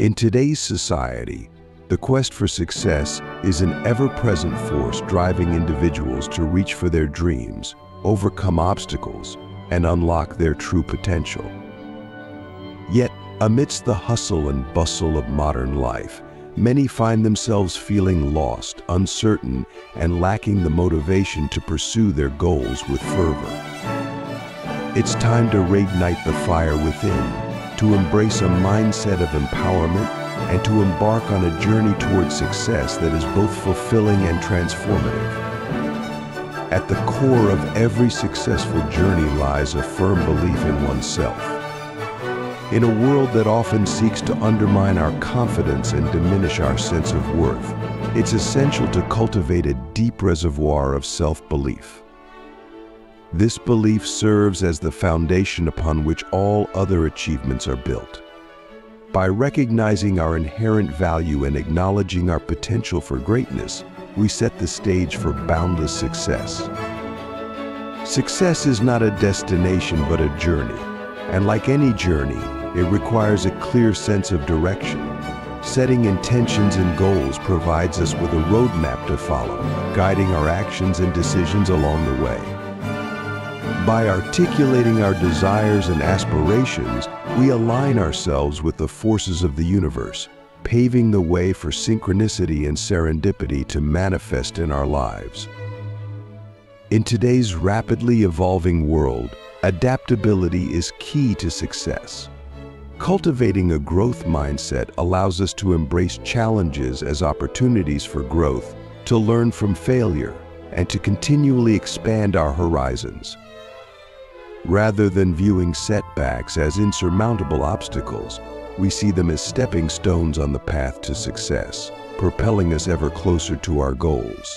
In today's society, the quest for success is an ever-present force driving individuals to reach for their dreams, overcome obstacles, and unlock their true potential. Yet, amidst the hustle and bustle of modern life, many find themselves feeling lost, uncertain, and lacking the motivation to pursue their goals with fervor. It's time to reignite the fire within, to embrace a mindset of empowerment, and to embark on a journey towards success that is both fulfilling and transformative. At the core of every successful journey lies a firm belief in oneself. In a world that often seeks to undermine our confidence and diminish our sense of worth, it's essential to cultivate a deep reservoir of self-belief. This belief serves as the foundation upon which all other achievements are built. By recognizing our inherent value and acknowledging our potential for greatness, we set the stage for boundless success. Success is not a destination but a journey, and like any journey, it requires a clear sense of direction. Setting intentions and goals provides us with a roadmap to follow, guiding our actions and decisions along the way. By articulating our desires and aspirations, we align ourselves with the forces of the universe, paving the way for synchronicity and serendipity to manifest in our lives. In today's rapidly evolving world, adaptability is key to success. Cultivating a growth mindset allows us to embrace challenges as opportunities for growth, to learn from failure, and to continually expand our horizons. Rather than viewing setbacks as insurmountable obstacles, we see them as stepping stones on the path to success, propelling us ever closer to our goals.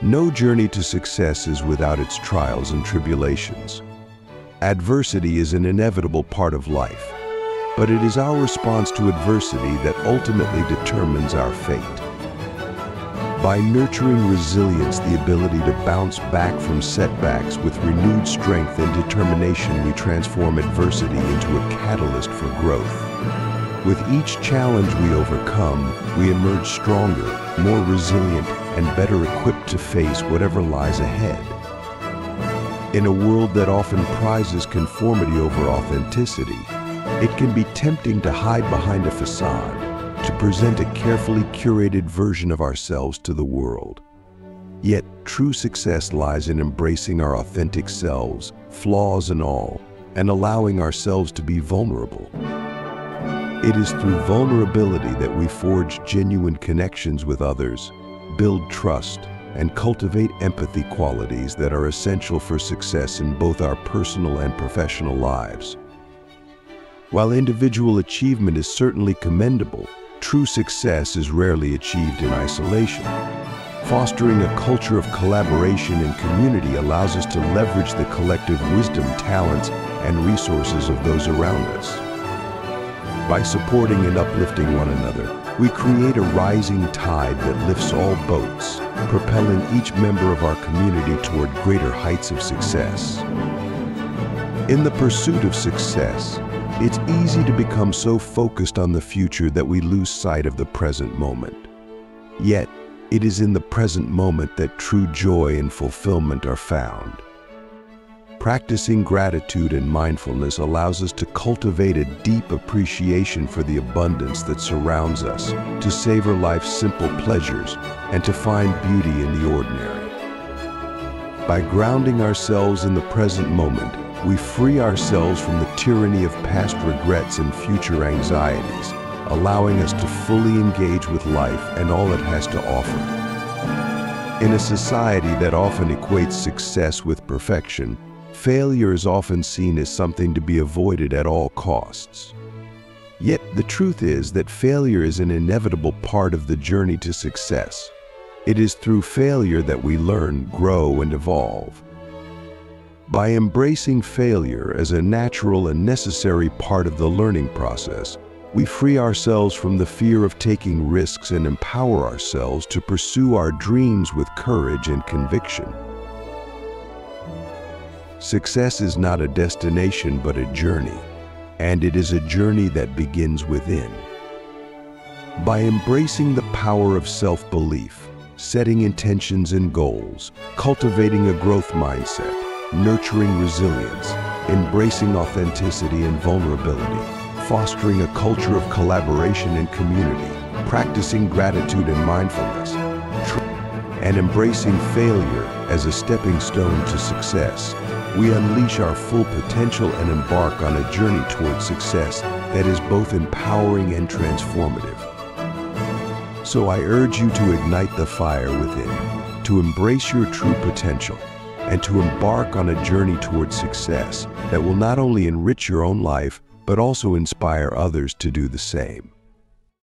No journey to success is without its trials and tribulations. Adversity is an inevitable part of life, but it is our response to adversity that ultimately determines our fate. By nurturing resilience, the ability to bounce back from setbacks with renewed strength and determination, we transform adversity into a catalyst for growth. With each challenge we overcome, we emerge stronger, more resilient, and better equipped to face whatever lies ahead. In a world that often prizes conformity over authenticity, it can be tempting to hide behind a facade, to present a carefully curated version of ourselves to the world. Yet, true success lies in embracing our authentic selves, flaws and all, and allowing ourselves to be vulnerable. It is through vulnerability that we forge genuine connections with others, build trust, and cultivate empathy, qualities that are essential for success in both our personal and professional lives. While individual achievement is certainly commendable, true success is rarely achieved in isolation. Fostering a culture of collaboration and community allows us to leverage the collective wisdom, talents, and resources of those around us. By supporting and uplifting one another, we create a rising tide that lifts all boats, propelling each member of our community toward greater heights of success. In the pursuit of success, it's easy to become so focused on the future that we lose sight of the present moment. Yet, it is in the present moment that true joy and fulfillment are found. Practicing gratitude and mindfulness allows us to cultivate a deep appreciation for the abundance that surrounds us, to savor life's simple pleasures, and to find beauty in the ordinary. By grounding ourselves in the present moment, we free ourselves from the tyranny of past regrets and future anxieties, allowing us to fully engage with life and all it has to offer. In a society that often equates success with perfection, failure is often seen as something to be avoided at all costs. Yet the truth is that failure is an inevitable part of the journey to success. It is through failure that we learn, grow, and evolve. By embracing failure as a natural and necessary part of the learning process, we free ourselves from the fear of taking risks and empower ourselves to pursue our dreams with courage and conviction. Success is not a destination but a journey, and it is a journey that begins within. By embracing the power of self-belief, setting intentions and goals, cultivating a growth mindset, nurturing resilience, embracing authenticity and vulnerability, fostering a culture of collaboration and community, practicing gratitude and mindfulness, and embracing failure as a stepping stone to success, we unleash our full potential and embark on a journey toward success that is both empowering and transformative. So I urge you to ignite the fire within, to embrace your true potential, and to embark on a journey toward success that will not only enrich your own life, but also inspire others to do the same.